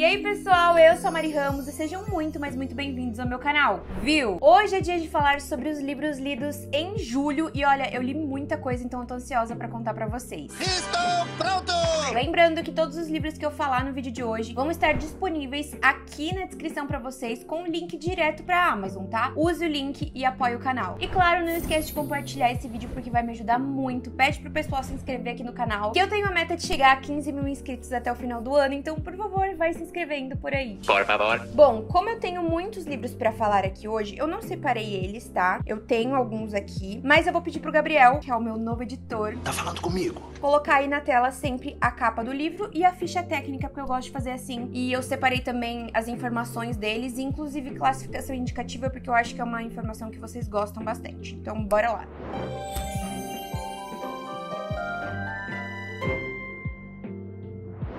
E aí pessoal, eu sou a Mari Ramos e sejam muito, mas muito bem-vindos ao meu canal, viu? Hoje é dia de falar sobre os livros lidos em julho e olha, eu li muita coisa, então eu tô ansiosa pra contar pra vocês. Estou pronto! Lembrando que todos os livros que eu falar no vídeo de hoje vão estar disponíveis aqui na descrição pra vocês com o link direto pra Amazon, tá? Use o link e apoie o canal. E claro, não esquece de compartilhar esse vídeo porque vai me ajudar muito. Pede pro pessoal se inscrever aqui no canal, que eu tenho a meta de chegar a 15 mil inscritos até o final do ano, então por favor, vai se inscrevendo por aí. Por favor. Bom, como eu tenho muitos livros pra falar aqui hoje, eu não separei eles, tá? Eu tenho alguns aqui, mas eu vou pedir pro Gabriel, que é o meu novo editor, tá falando comigo, colocar aí na tela sempre a capa do livro e a ficha técnica, porque eu gosto de fazer assim. E eu separei também as informações deles, inclusive classificação indicativa, porque eu acho que é uma informação que vocês gostam bastante. Então, bora lá.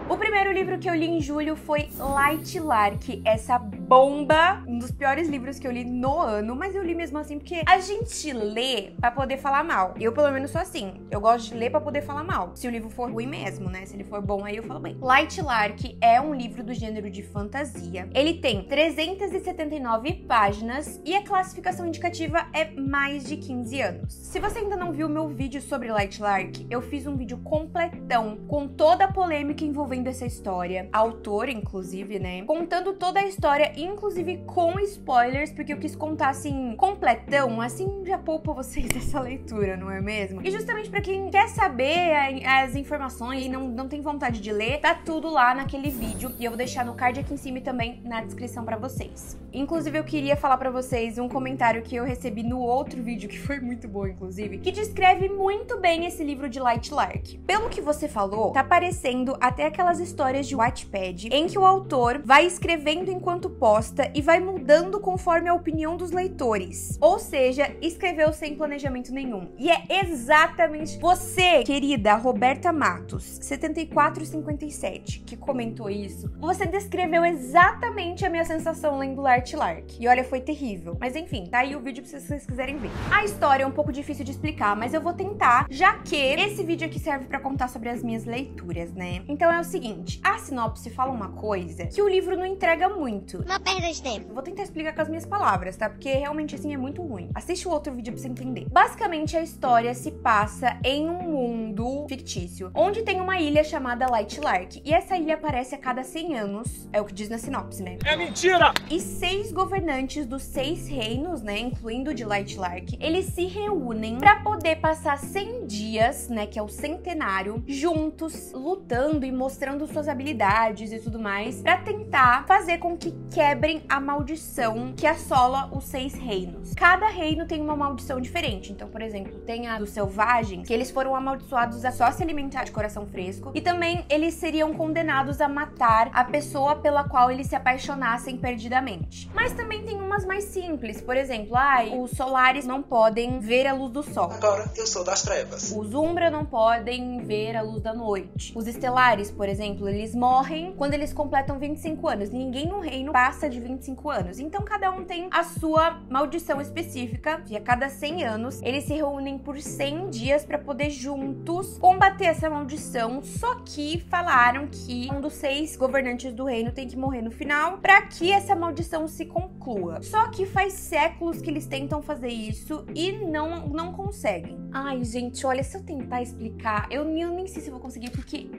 O primeiro livro que eu li em julho foi Lightlark, essa bomba, um dos piores livros que eu li no ano, mas eu li mesmo assim porque a gente lê pra poder falar mal. Eu pelo menos sou assim, eu gosto de ler pra poder falar mal, se o livro for ruim mesmo, né? Se ele for bom aí eu falo bem. Lightlark é um livro do gênero de fantasia, ele tem 379 páginas e a classificação indicativa é mais de 15 anos. Se você ainda não viu meu vídeo sobre Lightlark, eu fiz um vídeo completão com toda a polêmica envolvendo dessa história, a autora inclusive, né, contando toda a história, inclusive com spoilers, porque eu quis contar assim, completão, assim já poupa vocês dessa leitura, não é mesmo? E justamente pra quem quer saber as informações e não tem vontade de ler, tá tudo lá naquele vídeo e eu vou deixar no card aqui em cima e também na descrição pra vocês. Inclusive eu queria falar pra vocês um comentário que eu recebi no outro vídeo, que foi muito bom inclusive, que descreve muito bem esse livro de Lightlark. Pelo que você falou, tá parecendo até aquela histórias de Wattpad, em que o autor vai escrevendo enquanto posta e vai mudando conforme a opinião dos leitores. Ou seja, escreveu sem planejamento nenhum. E é exatamente você, querida Roberta Matos, 7457, que comentou isso. Você descreveu exatamente a minha sensação lendo Lightlark. E olha, foi terrível. Mas enfim, tá aí o vídeo pra vocês quiserem ver. A história é um pouco difícil de explicar, mas eu vou tentar, já que esse vídeo aqui serve pra contar sobre as minhas leituras, né? Então é o seguinte, a sinopse fala uma coisa que o livro não entrega muito. Não perda de tempo. Vou tentar explicar com as minhas palavras, tá? Porque realmente assim é muito ruim. Assiste o outro vídeo pra você entender. Basicamente a história se passa em um mundo fictício, onde tem uma ilha chamada Lightlark. E essa ilha aparece a cada 100 anos, é o que diz na sinopse, né? É mentira! E 6 governantes dos 6 reinos, né, incluindo o de Lightlark, eles se reúnem pra poder passar 100 dias, né, que é o centenário, juntos, lutando e mostrando suas habilidades e tudo mais pra tentar fazer com que quebrem a maldição que assola os 6 reinos. Cada reino tem uma maldição diferente, então por exemplo tem a dos selvagens, que eles foram amaldiçoados a só se alimentar de coração fresco e também eles seriam condenados a matar a pessoa pela qual eles se apaixonassem perdidamente. Mas também tem umas mais simples, por exemplo, ai, os solares não podem ver a luz do sol. Agora eu sou das trevas. Os umbra não podem ver a luz da noite. Os estelares, por exemplo, eles morrem quando eles completam 25 anos. Ninguém no reino passa de 25 anos. Então cada um tem a sua maldição específica e a cada 100 anos eles se reúnem por 100 dias para poder juntos combater essa maldição. Só que falaram que um dos 6 governantes do reino tem que morrer no final para que essa maldição se conclua. Só que faz séculos que eles tentam fazer isso e não conseguem. Ai, gente, olha, se eu tentar explicar, eu nem sei se eu vou conseguir porque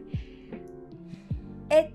é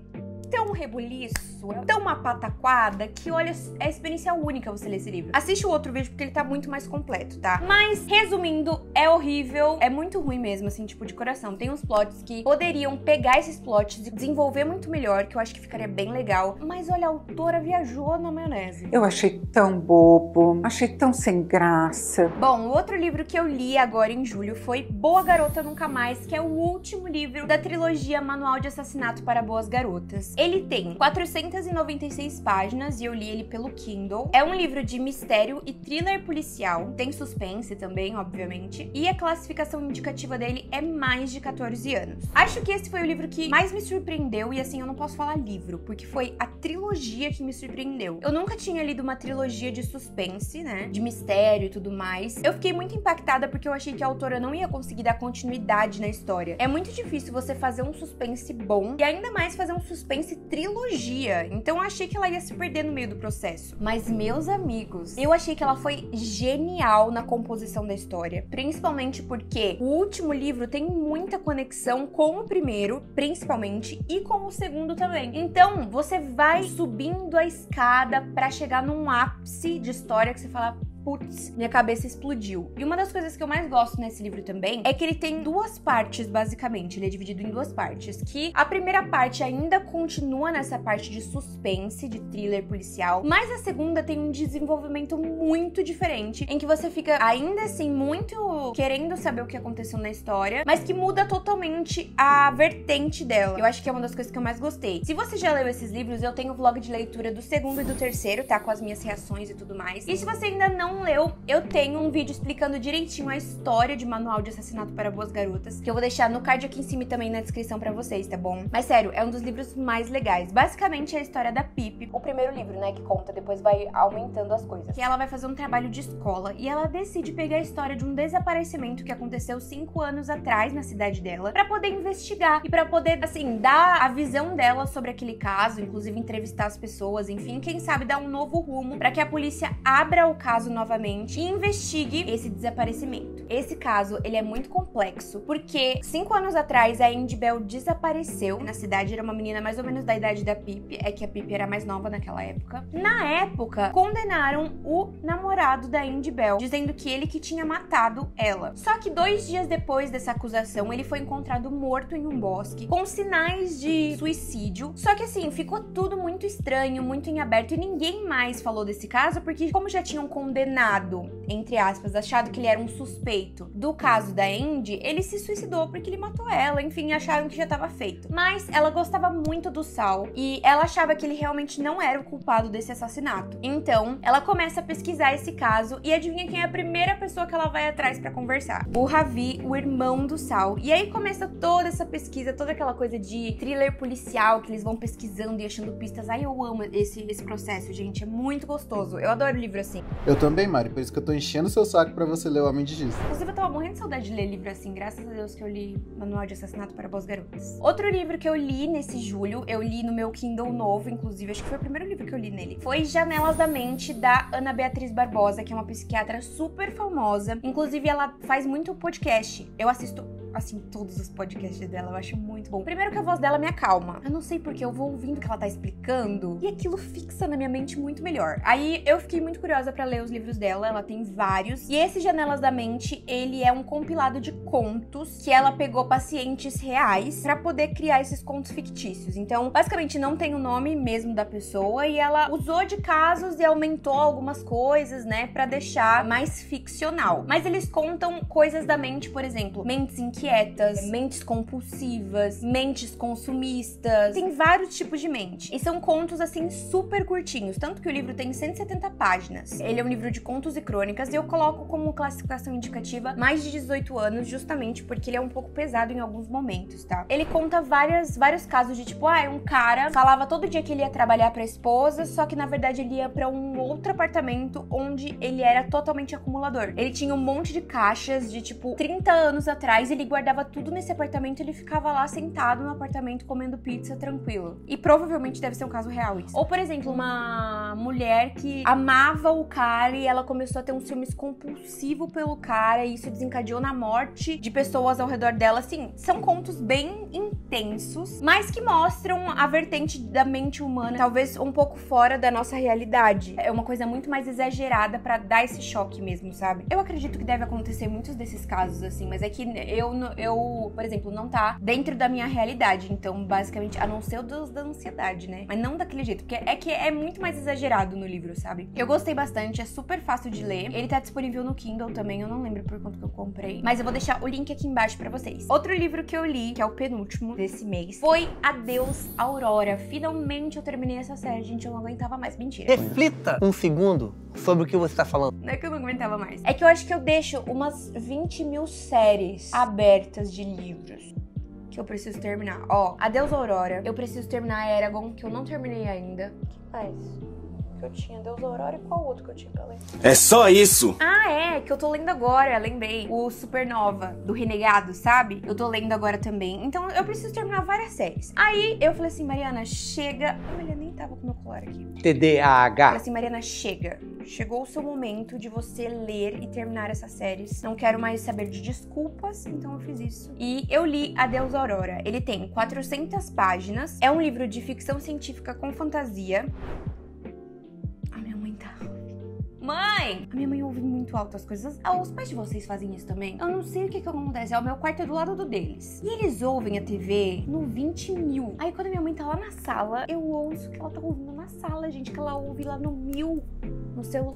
tão rebuliço, é tão uma pataquada que, olha, é experiência única você ler esse livro. Assiste o outro vídeo porque ele tá muito mais completo, tá? Mas, resumindo, é horrível, é muito ruim mesmo, assim, tipo, de coração. Tem uns plots que poderiam pegar esses plots e desenvolver muito melhor, que eu acho que ficaria bem legal. Mas, olha, a autora viajou na maionese. Eu achei tão bobo, achei tão sem graça. Bom, o outro livro que eu li agora em julho foi Boa Garota Nunca Mais, que é o último livro da trilogia Manual de Assassinato para Boas Garotas. Ele tem 496 páginas e eu li ele pelo Kindle. É um livro de mistério e thriller policial. Tem suspense também, obviamente. idade e a classificação indicativa dele é mais de 14 anos. Acho que esse foi o livro que mais me surpreendeu e assim, eu não posso falar livro, porque foi a trilogia que me surpreendeu. Eu nunca tinha lido uma trilogia de suspense, né, de mistério e tudo mais. Eu fiquei muito impactada porque eu achei que a autora não ia conseguir dar continuidade na história. É muito difícil você fazer um suspense bom e ainda mais fazer um suspense trilogia, então eu achei que ela ia se perder no meio do processo. Mas, meus amigos, eu achei que ela foi genial na composição da história, principalmente porque o último livro tem muita conexão com o primeiro, principalmente, e com o segundo também. Então, você vai subindo a escada pra chegar num ápice de história que você fala... putz, minha cabeça explodiu. E uma das coisas que eu mais gosto nesse livro também é que ele tem duas partes, basicamente. Ele é dividido em duas partes, que a primeira parte ainda continua nessa parte de suspense, de thriller policial, mas a segunda tem um desenvolvimento muito diferente, em que você fica ainda assim muito querendo saber o que aconteceu na história, mas que muda totalmente a vertente dela. Eu acho que é uma das coisas que eu mais gostei. Se você já leu esses livros, eu tenho o vlog de leitura do segundo e do terceiro, tá? Com as minhas reações e tudo mais. E se você ainda não leu, eu tenho um vídeo explicando direitinho a história de Manual de Assassinato para Boas Garotas, que eu vou deixar no card aqui em cima e também na descrição pra vocês, tá bom? Mas sério, é um dos livros mais legais. Basicamente é a história da Pip, o primeiro livro, né, que conta, depois vai aumentando as coisas. Que ela vai fazer um trabalho de escola e ela decide pegar a história de um desaparecimento que aconteceu 5 anos atrás na cidade dela, pra poder investigar e pra poder, assim, dar a visão dela sobre aquele caso, inclusive entrevistar as pessoas, enfim, quem sabe dar um novo rumo pra que a polícia abra o caso novamente e investigue esse desaparecimento. Esse caso, ele é muito complexo, porque 5 anos atrás a Indy Bell desapareceu. Na cidade era uma menina mais ou menos da idade da Pip, é que a Pip era mais nova naquela época. Na época, condenaram o namorado da Indy Bell, dizendo que ele que tinha matado ela. Só que 2 dias depois dessa acusação, ele foi encontrado morto em um bosque, com sinais de suicídio. Só que assim, ficou tudo muito estranho, muito em aberto, e ninguém mais falou desse caso, porque como já tinham condenado, entre aspas, achado que ele era um suspeito do caso da Andy, ele se suicidou porque ele matou ela, enfim, acharam que já estava feito. Mas ela gostava muito do Sal e ela achava que ele realmente não era o culpado desse assassinato. Então, ela começa a pesquisar esse caso e adivinha quem é a primeira pessoa que ela vai atrás pra conversar? O Ravi, o irmão do Sal. E aí começa toda essa pesquisa, toda aquela coisa de thriller policial que eles vão pesquisando e achando pistas. Ai, eu amo esse processo, gente, é muito gostoso. Eu adoro livro assim. Eu também. Bem, Mari, por isso que eu tô enchendo o seu saco pra você ler O Homem de Giz. Inclusive, eu tava morrendo de saudade de ler livro assim, graças a Deus que eu li Manual de Assassinato para Boas Garotas. Outro livro que eu li nesse julho, eu li no meu Kindle novo, inclusive, acho que foi o primeiro livro que eu li nele, foi Janelas da Mente, da Ana Beatriz Barbosa, que é uma psiquiatra super famosa. Inclusive, ela faz muito podcast. Eu assisto assim, todos os podcasts dela, eu acho muito bom. Primeiro que a voz dela me acalma. Eu não sei porque, eu vou ouvindo o que ela tá explicando e aquilo fixa na minha mente muito melhor. Aí eu fiquei muito curiosa pra ler os livros dela, ela tem vários. E esse Janelas da Mente, ele é um compilado de contos que ela pegou pacientes reais pra poder criar esses contos fictícios. Então, basicamente, não tem o nome mesmo da pessoa e ela usou de casos e aumentou algumas coisas, né, pra deixar mais ficcional. Mas eles contam coisas da mente, por exemplo, mentes em inquietas, mentes compulsivas, mentes consumistas, tem vários tipos de mente. E são contos, assim, super curtinhos, tanto que o livro tem 170 páginas. Ele é um livro de contos e crônicas, e eu coloco como classificação indicativa mais de 18 anos, justamente porque ele é um pouco pesado em alguns momentos, tá? Ele conta vários casos de tipo, um cara falava todo dia que ele ia trabalhar pra esposa, só que na verdade ele ia pra um outro apartamento onde ele era totalmente acumulador. Ele tinha um monte de caixas de tipo 30 anos atrás, ele guardava tudo nesse apartamento, ele ficava lá sentado no apartamento comendo pizza tranquilo. E provavelmente deve ser um caso real isso. Ou, por exemplo, uma mulher que amava o cara e ela começou a ter um ciúmes compulsivo pelo cara e isso desencadeou na morte de pessoas ao redor dela. Assim, são contos bem intensos, mas que mostram a vertente da mente humana, talvez um pouco fora da nossa realidade. É uma coisa muito mais exagerada pra dar esse choque mesmo, sabe? Eu acredito que deve acontecer muitos desses casos, assim, mas é que eu, por exemplo, não tá dentro da da minha realidade. Então, basicamente, a não ser dos da ansiedade, né? Mas não daquele jeito, porque é que é muito mais exagerado no livro, sabe? Eu gostei bastante, é super fácil de ler. Ele tá disponível no Kindle também, eu não lembro por quanto que eu comprei, mas eu vou deixar o link aqui embaixo pra vocês. Outro livro que eu li, que é o penúltimo desse mês, foi Adeus Aurora. Finalmente eu terminei essa série, gente, eu não aguentava mais, mentira. Reflita um segundo sobre o que você tá falando. Não é que eu não aguentava mais, é que eu acho que eu deixo umas 20 mil séries abertas de livros que eu preciso terminar. Ó, Adeus Aurora, eu preciso terminar a Eragon, que eu não terminei ainda. O que mais? Que eu tinha, Deus Aurora, e qual outro que eu tinha pra ler? É só isso! Ah, é, que eu tô lendo agora, lembrei. O Supernova, do Renegados, sabe? Eu tô lendo agora também. Então eu preciso terminar várias séries. Aí eu falei assim, Mariana, chega... Olha, nem tava com meu colar aqui. TDAH. Falei assim, Mariana, chega. Chegou o seu momento de você ler e terminar essas séries. Não quero mais saber de desculpas, então eu fiz isso. E eu li Adeus Aurora. Ele tem 400 páginas. É um livro de ficção científica com fantasia. Mãe! A minha mãe ouve muito alto as coisas. Ah, os pais de vocês fazem isso também? Eu não sei o que acontece. O meu quarto é do lado do deles. E eles ouvem a TV no 20 mil. Aí quando a minha mãe tá lá na sala, eu ouço que ela tá ouvindo na sala, gente. Que ela ouve lá no 1000.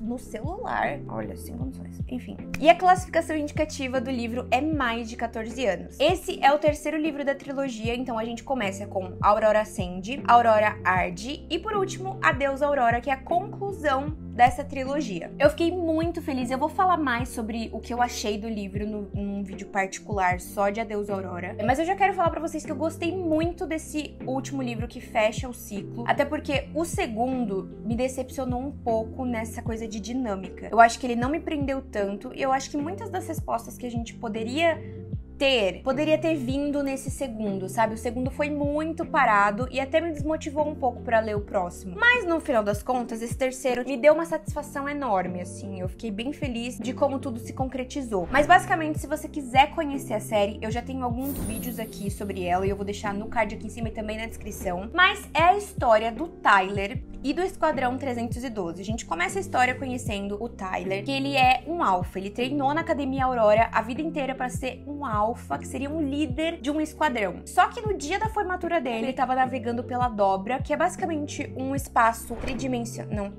No celular. Olha, sem condições. Enfim. E a classificação indicativa do livro é mais de 14 anos. Esse é o terceiro livro da trilogia, então a gente começa com Aurora Ascende, Aurora Arde e, por último, Adeus Aurora, que é a conclusão dessa trilogia. Eu fiquei muito feliz. Eu vou falar mais sobre o que eu achei do livro num vídeo particular só de Adeus Aurora. Mas eu já quero falar pra vocês que eu gostei muito desse último livro que fecha o ciclo, até porque o segundo me decepcionou um pouco nessa coisa de dinâmica. Eu acho que ele não me prendeu tanto, e eu acho que muitas das respostas que a gente poderia ter vindo nesse segundo, sabe? O segundo foi muito parado e até me desmotivou um pouco pra ler o próximo. Mas no final das contas, esse terceiro me deu uma satisfação enorme, assim. Eu fiquei bem feliz de como tudo se concretizou. Mas basicamente, se você quiser conhecer a série, eu já tenho alguns vídeos aqui sobre ela e eu vou deixar no card aqui em cima e também na descrição. Mas é a história do Tyler e do Esquadrão 312. A gente começa a história conhecendo o Tyler, que ele é um alfa. Ele treinou na Academia Aurora a vida inteira pra ser um alfa, que seria um líder de um esquadrão. Só que no dia da formatura dele, ele tava navegando pela Dobra, que é basicamente um espaço tridimensional.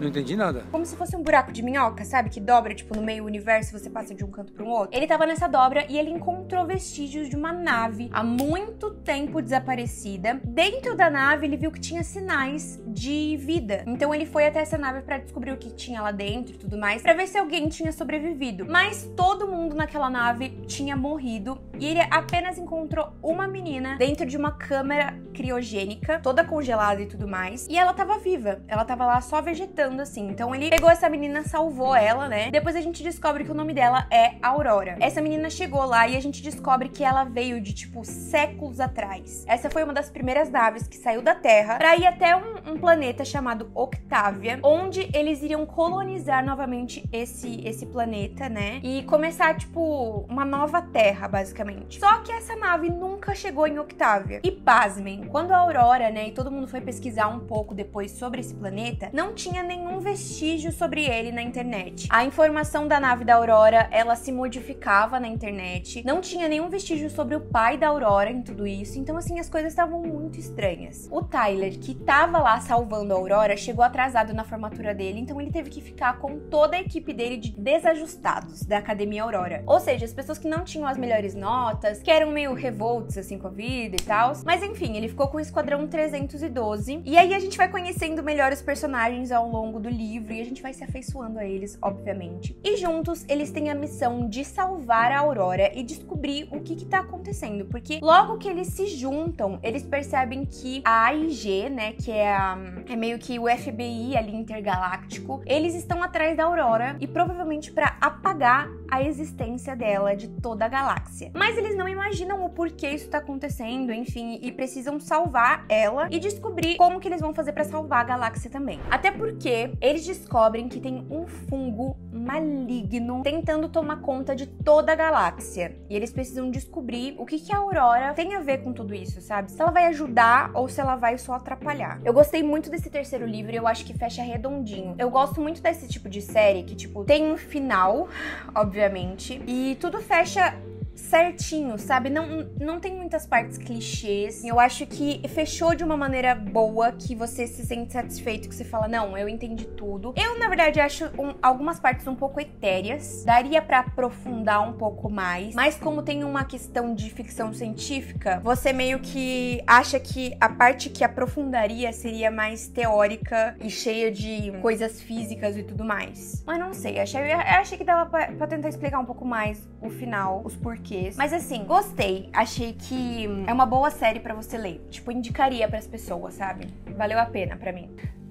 Não entendi nada. Como se fosse um buraco de minhoca, sabe? Que dobra, tipo, no meio do universo, você passa de um canto para um outro. Ele tava nessa dobra e ele encontrou vestígios de uma nave há muito tempo desaparecida. Dentro da nave, ele viu que tinha sinais de vida. Então ele foi até essa nave para descobrir o que tinha lá dentro e tudo mais, para ver se alguém tinha sobrevivido. Mas todo mundo naquela nave tinha morrido e ele apenas encontrou uma menina dentro de uma câmara criogênica, toda congelada e tudo mais. E ela tava viva. Ela tava lá só vegetando, assim. Então ele pegou essa menina, salvou ela, né? Depois a gente descobre que o nome dela é Aurora. Essa menina chegou lá e a gente descobre que ela veio de, tipo, séculos atrás. Essa foi uma das primeiras naves que saiu da Terra pra ir até um planeta chamado Octavia, onde eles iriam colonizar novamente esse planeta, né? E começar, tipo, uma nova Terra, basicamente. Só que essa nave nunca chegou em Octavia. E pasmem, quando a Aurora, né, e todo mundo foi pesquisar um pouco depois sobre esse planeta, não tinha nenhum vestígio sobre ele na internet. A informação da nave da Aurora, ela se modificava na internet, não tinha nenhum vestígio sobre o pai da Aurora em tudo isso, então assim, as coisas estavam muito estranhas. O Tyler, que tava lá salvando a Aurora, chegou atrasado na formatura dele, então ele teve que ficar com toda a equipe dele de desajustados da Academia Aurora. Ou seja, as pessoas que não tinham as melhores notas, que eram meio revoltos assim com a vida e tal, mas enfim, ele ficou com o Esquadrão 312, e aí a gente vai conhecendo melhor os personagens ao longo do livro e a gente vai se afeiçoando a eles, obviamente. E juntos eles têm a missão de salvar a Aurora e descobrir o que tá acontecendo, porque logo que eles se juntam, eles percebem que a AIG, né, que é meio que o FBI ali intergaláctico, eles estão atrás da Aurora e provavelmente pra apagar a existência dela de toda a galáxia. Mas eles não imaginam o porquê isso tá acontecendo, enfim, e precisam salvar ela e descobrir como que eles vão fazer pra salvar a galáxia também. Até porque eles descobrem que tem um fungo maligno tentando tomar conta de toda a galáxia. E eles precisam descobrir o que a Aurora tem a ver com tudo isso, sabe? Se ela vai ajudar ou se ela vai só atrapalhar. Eu gostei muito desse terceiro livro e eu acho que fecha redondinho. Eu gosto muito desse tipo de série que, tipo, tem um final, obviamente, e tudo fecha certinho, sabe? Não tem muitas partes clichês. Eu acho que fechou de uma maneira boa, que você se sente satisfeito, que você fala, não, eu entendi tudo. Eu, na verdade, acho algumas partes um pouco etéreas. Daria pra aprofundar um pouco mais. Mas como tem uma questão de ficção científica, você meio que acha que a parte que aprofundaria seria mais teórica e cheia de coisas físicas e tudo mais. Mas não sei, eu achei que dava pra tentar explicar um pouco mais o final, os porquês. Mas assim, gostei. Achei que é uma boa série pra você ler. Tipo, indicaria pras pessoas, sabe? Valeu a pena pra mim.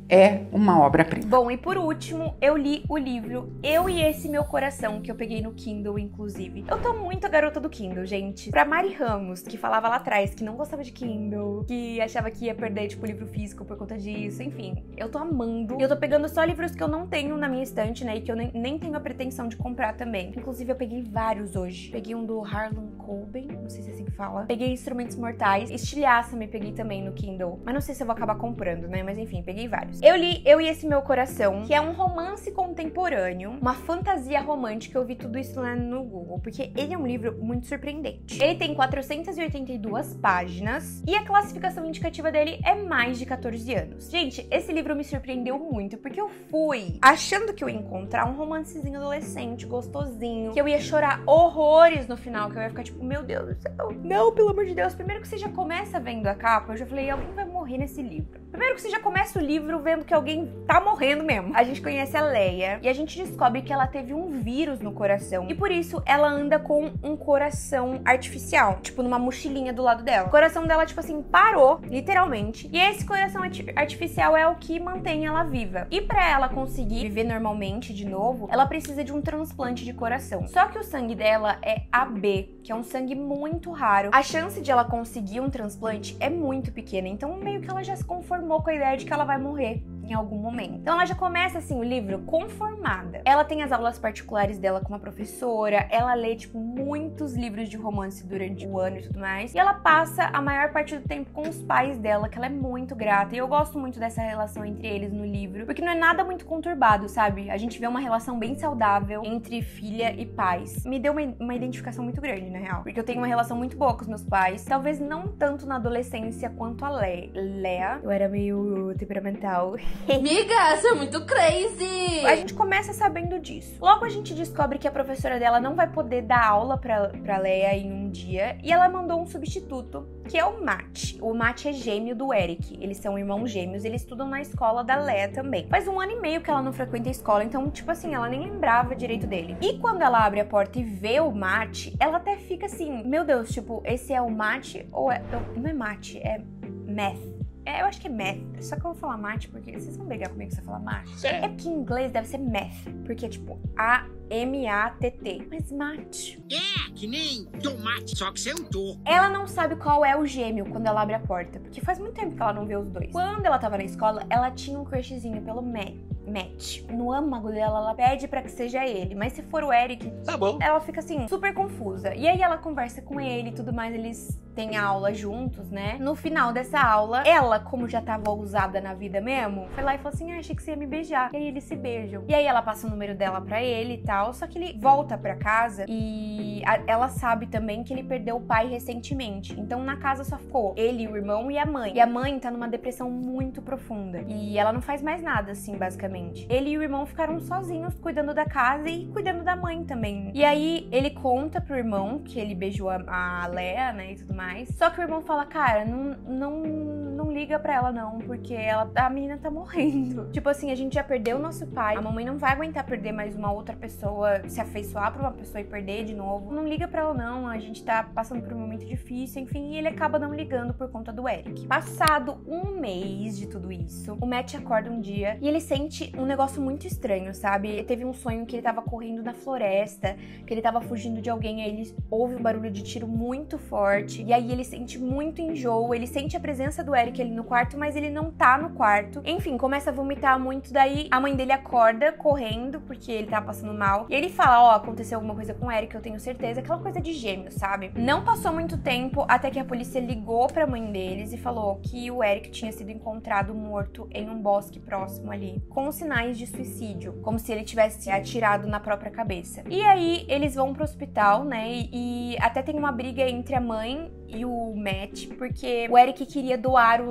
É uma obra-prima. Bom, e por último, eu li o livro Eu e Esse Meu Coração, que eu peguei no Kindle, inclusive. Eu tô muito a garota do Kindle, gente. Pra Mari Ramos, que falava lá atrás que não gostava de Kindle, que achava que ia perder, tipo, livro físico por conta disso, enfim. Eu tô amando. E eu tô pegando só livros que eu não tenho na minha estante, né, e que eu nem tenho a pretensão de comprar também. Inclusive, eu peguei vários hoje. Peguei um do Harlan Coben, não sei se é assim que fala. Peguei Instrumentos Mortais. Estilhaça-me peguei também no Kindle. Mas não sei se eu vou acabar comprando, né, mas enfim, peguei vários. Eu li Eu e Esse Meu Coração, que é um romance contemporâneo, uma fantasia romântica. Eu vi tudo isso lá no Google, porque ele é um livro muito surpreendente. Ele tem 482 páginas e a classificação indicativa dele é mais de 14 anos. Gente, esse livro me surpreendeu muito, porque eu fui achando que eu ia encontrar um romancezinho adolescente, gostosinho, que eu ia chorar horrores no final, que eu ia ficar tipo, meu Deus do céu, não, pelo amor de Deus. Primeiro que você já começa vendo a capa, eu já falei, alguém vai morrer nesse livro. Primeiro que você já começa o livro vendo que alguém tá morrendo mesmo. A gente conhece a Leia e a gente descobre que ela teve um vírus no coração e por isso ela anda com um coração artificial, tipo numa mochilinha do lado dela. O coração dela, tipo assim, parou, literalmente, e esse coração artificial é o que mantém ela viva. E pra ela conseguir viver normalmente de novo, ela precisa de um transplante de coração. Só que o sangue dela é AB, que é um sangue muito raro. A chance de ela conseguir um transplante é muito pequena, então meio que ela já se conformou com a ideia de que ela vai morrer em algum momento. Então ela já começa assim o livro conformada. Ela tem as aulas particulares dela com uma professora, ela lê tipo muitos livros de romance durante o ano e tudo mais, e ela passa a maior parte do tempo com os pais dela, que ela é muito grata, e eu gosto muito dessa relação entre eles no livro, porque não é nada muito conturbado, sabe? A gente vê uma relação bem saudável entre filha e pais. Me deu uma identificação muito grande, na real, porque eu tenho uma relação muito boa com os meus pais, talvez não tanto na adolescência quanto a Leia. Eu era meio temperamental. Miga, você é muito crazy! A gente começa sabendo disso. Logo a gente descobre que a professora dela não vai poder dar aula pra Leia em um dia, e ela mandou um substituto, que é o Matt. O Matt é gêmeo do Eric. Eles são irmãos gêmeos, eles estudam na escola da Leia também. Faz um ano e meio que ela não frequenta a escola, então, tipo assim, ela nem lembrava direito dele. E quando ela abre a porta e vê o Matt, ela até fica assim, meu Deus, tipo, esse é o Matt ou é... Não é Matt, é Math. É, eu acho que é math, só que eu vou falar mate porque vocês vão brigar comigo se eu falar mate. É porque em inglês deve ser math, porque é tipo A-M-A-T-T. Mas mate. É, que nem tomate, só que sem um tô. Ela não sabe qual é o gêmeo quando ela abre a porta, porque faz muito tempo que ela não vê os dois. Quando ela tava na escola, ela tinha um crushzinho pelo Matt. No âmago dela, ela pede pra que seja ele, mas se for o Eric, tá bom. Ela fica assim, super confusa. E aí ela conversa com ele e tudo mais, eles têm aula juntos, né? No final dessa aula, ela, como já tava ousada na vida mesmo, foi lá e falou assim, ah, achei que você ia me beijar. E aí eles se beijam. E aí ela passa o número dela pra ele e tal, só que ele volta pra casa e ela sabe também que ele perdeu o pai recentemente. Então na casa só ficou ele, o irmão e a mãe. E a mãe tá numa depressão muito profunda. E ela não faz mais nada, assim, basicamente. Ele e o irmão ficaram sozinhos cuidando da casa e cuidando da mãe também. E aí ele conta pro irmão que ele beijou a Leia, né, e tudo mais. Só que o irmão fala, cara, não liga pra ela não, porque a menina tá morrendo. Tipo assim, a gente já perdeu o nosso pai, a mamãe não vai aguentar perder mais uma outra pessoa, se afeiçoar pra uma pessoa e perder de novo. Não liga pra ela não, a gente tá passando por um momento difícil, enfim, e ele acaba não ligando por conta do Eric. Passado um mês de tudo isso, o Matt acorda um dia e ele sente um negócio muito estranho, sabe? Ele teve um sonho que ele tava correndo na floresta, que ele tava fugindo de alguém, aí ele ouve um barulho de tiro muito forte, e aí ele sente muito enjoo, ele sente a presença do Eric, ele no quarto, mas ele não tá no quarto. Enfim, começa a vomitar muito, daí a mãe dele acorda correndo, porque ele tá passando mal. E ele fala, ó, aconteceu alguma coisa com o Eric, eu tenho certeza. Aquela coisa de gêmeo, sabe? Não passou muito tempo até que a polícia ligou pra mãe deles e falou que o Eric tinha sido encontrado morto em um bosque próximo ali, com sinais de suicídio, como se ele tivesse atirado na própria cabeça. E aí eles vão pro hospital, né? E até tem uma briga entre a mãe e o Matt, porque o Eric queria doar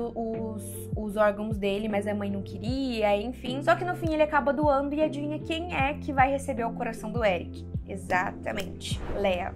os órgãos dele, mas a mãe não queria, enfim. Só que no fim ele acaba doando e adivinha quem é que vai receber o coração do Eric? Exatamente, Lea.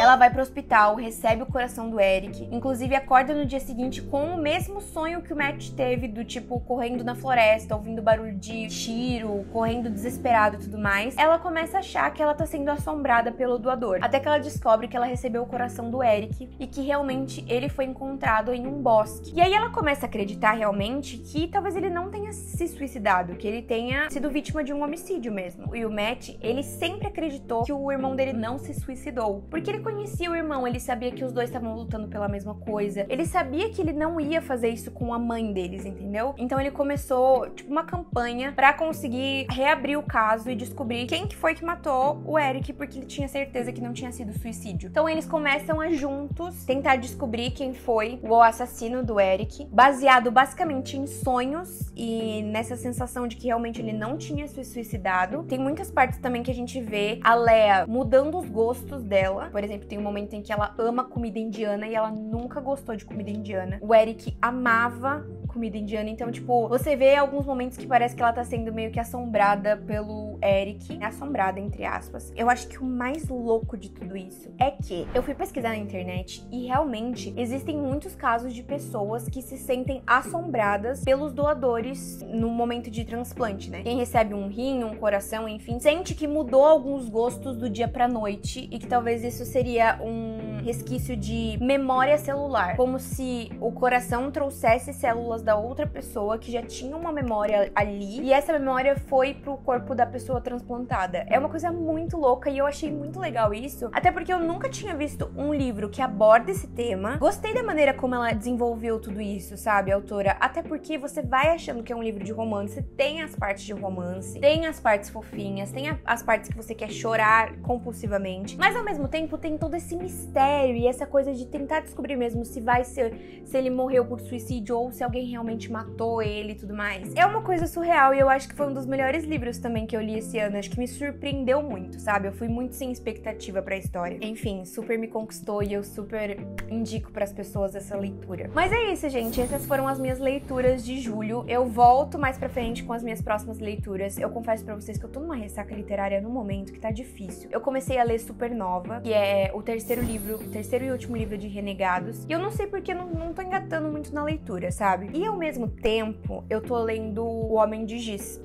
Ela vai pro hospital, recebe o coração do Eric, inclusive acorda no dia seguinte com o mesmo sonho que o Matt teve, do tipo, correndo na floresta, ouvindo barulho de tiro, correndo desesperado e tudo mais. Ela começa a achar que ela tá sendo assombrada pelo doador, até que ela descobre que ela recebeu o coração do Eric e que realmente ele foi encontrado em um bosque. E aí ela começa a acreditar realmente que talvez ele não tenha se suicidado, que ele tenha sido vítima de um homicídio mesmo. E o Matt, ele sempre acreditou que o irmão dele não se suicidou, porque ele conhecia o irmão, ele sabia que os dois estavam lutando pela mesma coisa, ele sabia que ele não ia fazer isso com a mãe deles, entendeu? Então ele começou, tipo, uma campanha pra conseguir reabrir o caso e descobrir quem que foi que matou o Eric, porque ele tinha certeza que não tinha sido suicídio. Então eles começam a juntos tentar descobrir quem foi o assassino do Eric, baseado basicamente em sonhos e nessa sensação de que realmente ele não tinha se suicidado. Tem muitas partes também que a gente vê a Lea mudando os gostos dela, por exemplo, tem um momento em que ela ama comida indiana e ela nunca gostou de comida indiana. O Eric amava comida indiana, então, tipo, você vê alguns momentos que parece que ela tá sendo meio que assombrada pelo Eric. Assombrada, entre aspas. Eu acho que o mais louco de tudo isso é que eu fui pesquisar na internet e realmente existem muitos casos de pessoas que se sentem assombradas pelos doadores no momento de transplante, né? Quem recebe um rim, um coração, enfim, sente que mudou alguns gostos do dia pra noite e que talvez isso seria um resquício de memória celular, como se o coração trouxesse células da outra pessoa que já tinha uma memória ali, e essa memória foi pro corpo da pessoa transplantada. É uma coisa muito louca e eu achei muito legal isso, até porque eu nunca tinha visto um livro que aborda esse tema. Gostei da maneira como ela desenvolveu tudo isso, sabe, a autora, até porque você vai achando que é um livro de romance, tem as partes de romance, tem as partes fofinhas, tem as partes que você quer chorar compulsivamente, mas ao mesmo tempo tem todo esse mistério e essa coisa de tentar descobrir mesmo se vai ser, se ele morreu por suicídio ou se alguém realmente matou ele e tudo mais. É uma coisa surreal e eu acho que foi um dos melhores livros também que eu li esse ano. Acho que me surpreendeu muito, sabe? Eu fui muito sem expectativa pra história. Enfim, super me conquistou e eu super indico pras pessoas essa leitura. Mas é isso, gente. Essas foram as minhas leituras de julho. Eu volto mais pra frente com as minhas próximas leituras. Eu confesso pra vocês que eu tô numa ressaca literária no momento que tá difícil. Eu comecei a ler Supernova, que é o terceiro e último livro de Renegados. E eu não sei porque não tô engatando muito na leitura, sabe? E ao mesmo tempo, eu tô lendo O Homem de Giz.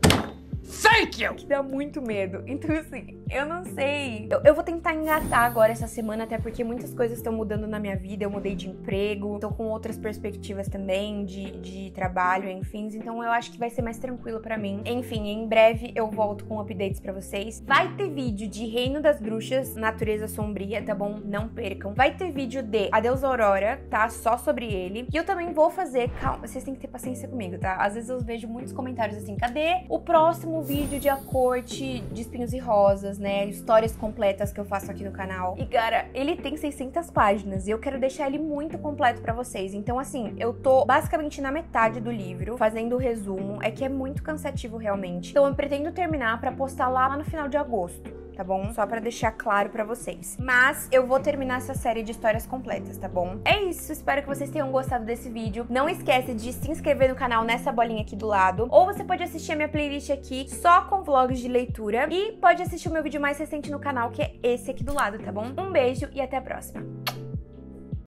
Thank you! Que dá muito medo. Então, assim, eu não sei. Eu vou tentar engatar agora essa semana, até porque muitas coisas estão mudando na minha vida. Eu mudei de emprego, tô com outras perspectivas também de trabalho, enfim. Então, eu acho que vai ser mais tranquilo pra mim. Enfim, em breve eu volto com updates pra vocês. Vai ter vídeo de Reino das Bruxas, Natureza Sombria, tá bom? Não percam. Vai ter vídeo de Adeus Aurora, tá? Só sobre ele. E eu também vou fazer... Calma, vocês têm que ter paciência comigo, tá? Às vezes eu vejo muitos comentários assim, cadê o próximo vídeo de A Corte de Espinhos e Rosas, né? Histórias completas que eu faço aqui no canal. E, cara, ele tem 600 páginas e eu quero deixar ele muito completo pra vocês. Então, assim, eu tô basicamente na metade do livro, fazendo o resumo. É que é muito cansativo, realmente. Então, eu pretendo terminar pra postar lá no final de agosto, tá bom? Só pra deixar claro pra vocês. Mas eu vou terminar essa série de histórias completas, tá bom? É isso, espero que vocês tenham gostado desse vídeo. Não esquece de se inscrever no canal nessa bolinha aqui do lado, ou você pode assistir a minha playlist aqui só com vlogs de leitura e pode assistir o meu vídeo mais recente no canal, que é esse aqui do lado, tá bom? Um beijo e até a próxima!